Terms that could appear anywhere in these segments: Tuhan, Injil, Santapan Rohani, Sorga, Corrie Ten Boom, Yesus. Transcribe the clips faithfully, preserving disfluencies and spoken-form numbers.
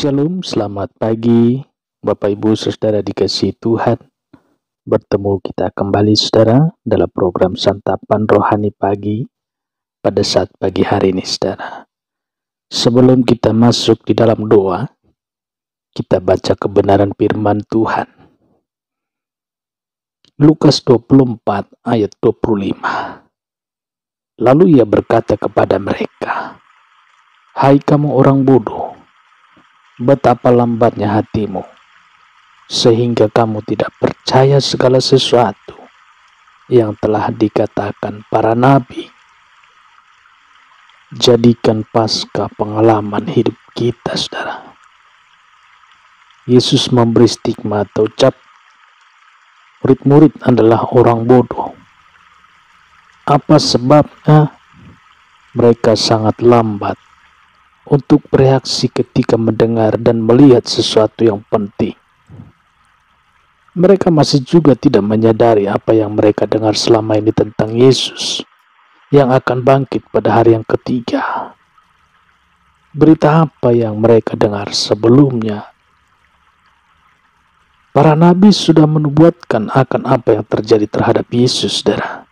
Shalom, selamat pagi Bapak Ibu Saudara dikasihi Tuhan. Bertemu kita kembali Saudara dalam program Santapan Rohani Pagi pada saat pagi hari ini Saudara. Sebelum kita masuk di dalam doa, kita baca kebenaran firman Tuhan. Lukas dua puluh empat ayat dua puluh lima. Lalu ia berkata kepada mereka, "Hai kamu orang bodoh, betapa lambatnya hatimu, sehingga kamu tidak percaya segala sesuatu yang telah dikatakan para nabi." Jadikan pasca pengalaman hidup kita, Saudara. Yesus memberi stigma atau cap, murid-murid adalah orang bodoh. Apa sebabnya mereka sangat lambat untuk bereaksi ketika mendengar dan melihat sesuatu yang penting? Mereka masih juga tidak menyadari apa yang mereka dengar selama ini tentang Yesus yang akan bangkit pada hari yang ketiga. Berita apa yang mereka dengar sebelumnya? Para nabi sudah menubuatkan akan apa yang terjadi terhadap Yesus, Saudara.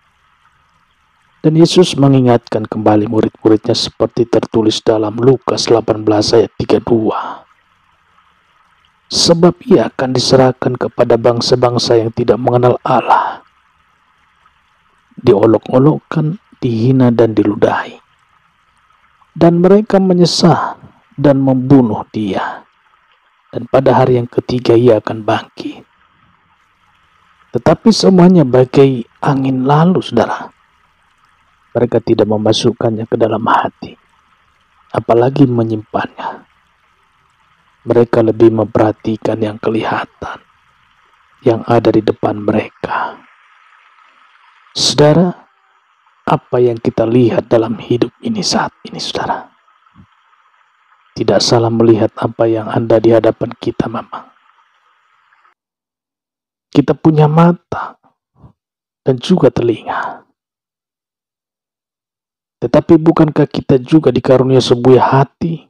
Dan Yesus mengingatkan kembali murid-muridnya seperti tertulis dalam Lukas delapan belas ayat tiga puluh dua. Sebab ia akan diserahkan kepada bangsa-bangsa yang tidak mengenal Allah, diolok-olokkan, dihina dan diludahi. Dan mereka menyesal dan membunuh dia. Dan pada hari yang ketiga ia akan bangkit. Tetapi semuanya bagai angin lalu, Saudara. Mereka tidak memasukkannya ke dalam hati, apalagi menyimpannya. Mereka lebih memperhatikan yang kelihatan, yang ada di depan mereka. Saudara, apa yang kita lihat dalam hidup ini saat ini, Saudara? Tidak salah melihat apa yang ada di hadapan kita memang. Kita punya mata dan juga telinga. Tetapi bukankah kita juga dikarunia sebuah hati?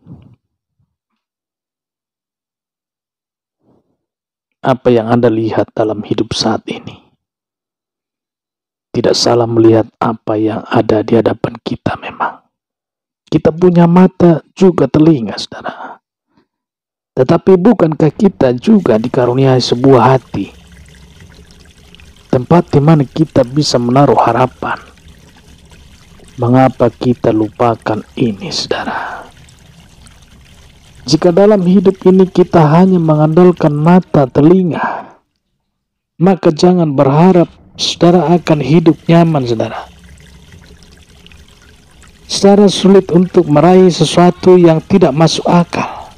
Apa yang Anda lihat dalam hidup saat ini? Tidak salah melihat apa yang ada di hadapan kita memang. Kita punya mata juga telinga, Saudara. Tetapi bukankah kita juga dikaruniai sebuah hati? Tempat di mana kita bisa menaruh harapan. Mengapa kita lupakan ini, Saudara? Jika dalam hidup ini kita hanya mengandalkan mata, telinga, maka jangan berharap Saudara akan hidup nyaman, Saudara. Saudara sulit untuk meraih sesuatu yang tidak masuk akal.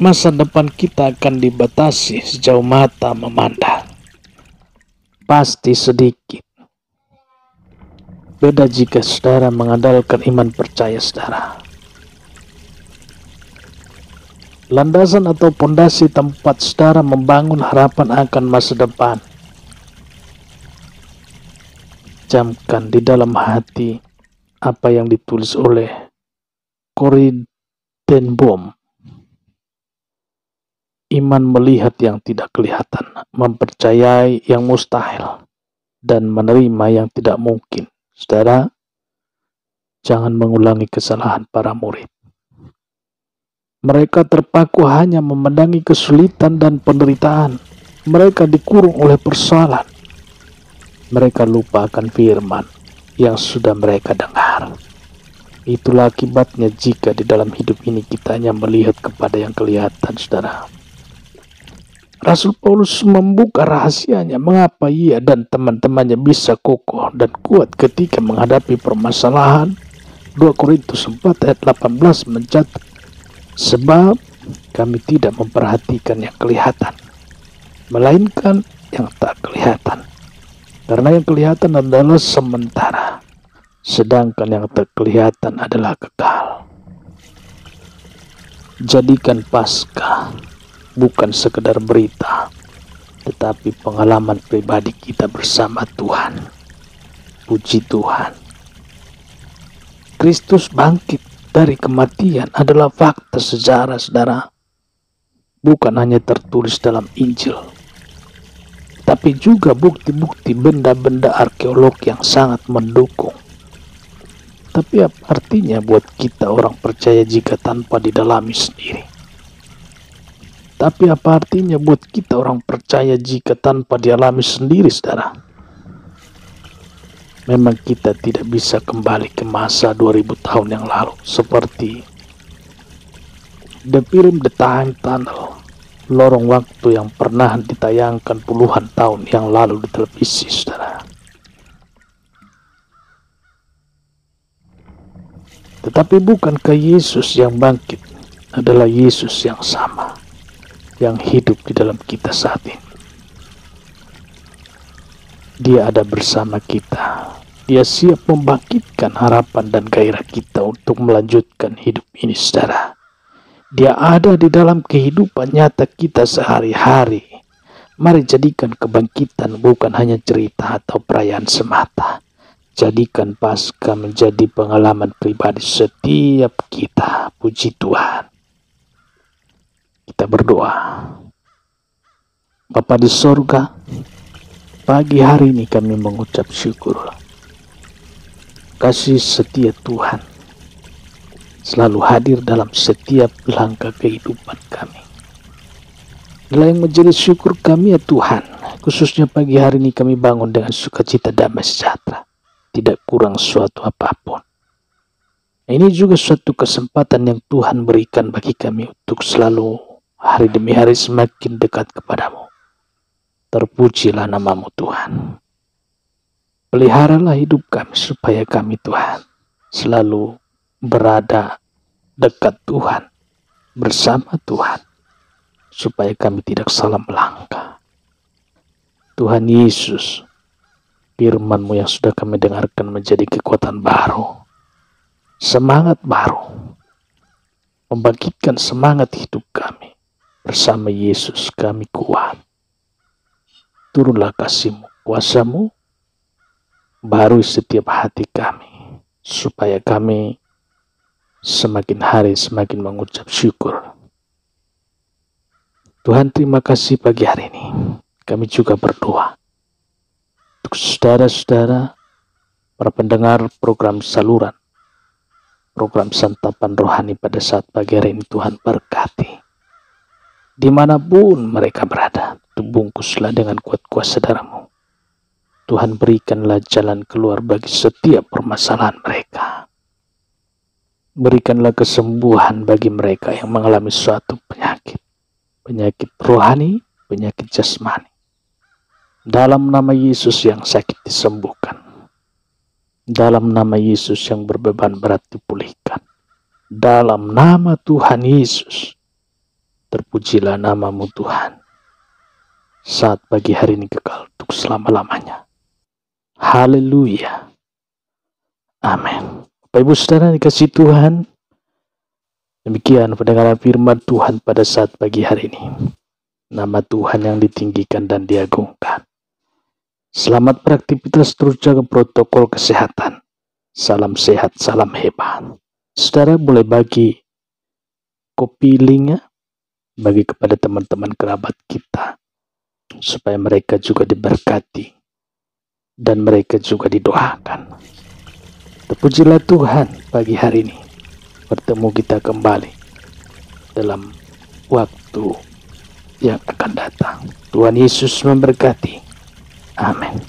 Masa depan kita akan dibatasi sejauh mata memandang. Pasti sedikit. Beda jika Saudara mengandalkan iman percaya Saudara. Landasan atau pondasi tempat Saudara membangun harapan akan masa depan. Camkan di dalam hati apa yang ditulis oleh Corrie Ten Boom. Iman melihat yang tidak kelihatan, mempercayai yang mustahil, dan menerima yang tidak mungkin. Saudara, jangan mengulangi kesalahan para murid. Mereka terpaku hanya memedangi kesulitan dan penderitaan. Mereka dikurung oleh persoalan. Mereka lupa akan firman yang sudah mereka dengar. Itulah akibatnya jika di dalam hidup ini kita hanya melihat kepada yang kelihatan, Saudara. Rasul Paulus membuka rahasianya mengapa ia dan teman-temannya bisa kokoh dan kuat ketika menghadapi permasalahan. dua Korintus empat ayat delapan belas mencatat, "Sebab kami tidak memperhatikan yang kelihatan, melainkan yang tak kelihatan. Karena yang kelihatan adalah sementara, sedangkan yang tak kelihatan adalah kekal." Jadikan Paskah bukan sekedar berita, tetapi pengalaman pribadi kita bersama Tuhan. Puji Tuhan, Kristus bangkit dari kematian adalah fakta sejarah, saudara. Bukan hanya tertulis dalam Injil, tapi juga bukti-bukti benda-benda arkeolog yang sangat mendukung. Tapi apa artinya buat kita orang percaya jika tanpa didalami sendiri? Tapi apa artinya buat kita orang percaya jika tanpa dialami sendiri, saudara? Memang kita tidak bisa kembali ke masa dua ribu tahun yang lalu, seperti the film The Time Tunnel, lorong waktu yang pernah ditayangkan puluhan tahun yang lalu di televisi, saudara. Tetapi bukankah Yesus yang bangkit adalah Yesus yang sama, yang hidup di dalam kita saat ini? Dia ada bersama kita. Dia siap membangkitkan harapan dan gairah kita untuk melanjutkan hidup ini, saudara. Dia ada di dalam kehidupan nyata kita sehari-hari. Mari jadikan kebangkitan bukan hanya cerita atau perayaan semata. Jadikan Paskah menjadi pengalaman pribadi setiap kita. Puji Tuhan. Kita berdoa. Bapa di sorga, pagi hari ini kami mengucap syukur. Kasih setia Tuhan selalu hadir dalam setiap langkah kehidupan kami. Inilah yang menjadi syukur kami ya Tuhan. Khususnya pagi hari ini kami bangun dengan sukacita damai sejahtera, tidak kurang suatu apapun. Ini juga suatu kesempatan yang Tuhan berikan bagi kami untuk selalu hari demi hari semakin dekat kepadamu. Terpujilah namamu Tuhan. Peliharalah hidup kami supaya kami Tuhan selalu berada dekat Tuhan, bersama Tuhan, supaya kami tidak salah melangkah. Tuhan Yesus, firman-Mu yang sudah kami dengarkan menjadi kekuatan baru, semangat baru, membangkitkan semangat hidup kami. Bersama Yesus kami kuat. Turunlah kasih-Mu, kuasa-Mu, barui setiap hati kami, supaya kami semakin hari semakin mengucap syukur. Tuhan, terima kasih pagi hari ini. Kami juga berdoa untuk saudara-saudara, para pendengar program saluran, program santapan rohani pada saat pagi hari ini. Tuhan berkati. Dimanapun mereka berada, bungkuslah dengan kuat kuasa darah-Mu. Tuhan, berikanlah jalan keluar bagi setiap permasalahan mereka. Berikanlah kesembuhan bagi mereka yang mengalami suatu penyakit, penyakit rohani, penyakit jasmani. Dalam nama Yesus, yang sakit disembuhkan. Dalam nama Yesus, yang berbeban berat dipulihkan. Dalam nama Tuhan Yesus. Terpujilah namamu Tuhan. Saat pagi hari ini kekal untuk selama-lamanya. Haleluya. Amin. Bapak Ibu saudara dikasih Tuhan, demikian pendengaran firman Tuhan pada saat pagi hari ini. Nama Tuhan yang ditinggikan dan diagungkan. Selamat beraktivitas, terus jaga protokol kesehatan. Salam sehat, salam hebat. Saudara boleh bagi kopi linknya, bagi kepada teman-teman kerabat kita, supaya mereka juga diberkati dan mereka juga didoakan. Terpujilah Tuhan pagi hari ini. Bertemu kita kembali dalam waktu yang akan datang. Tuhan Yesus memberkati. Amin.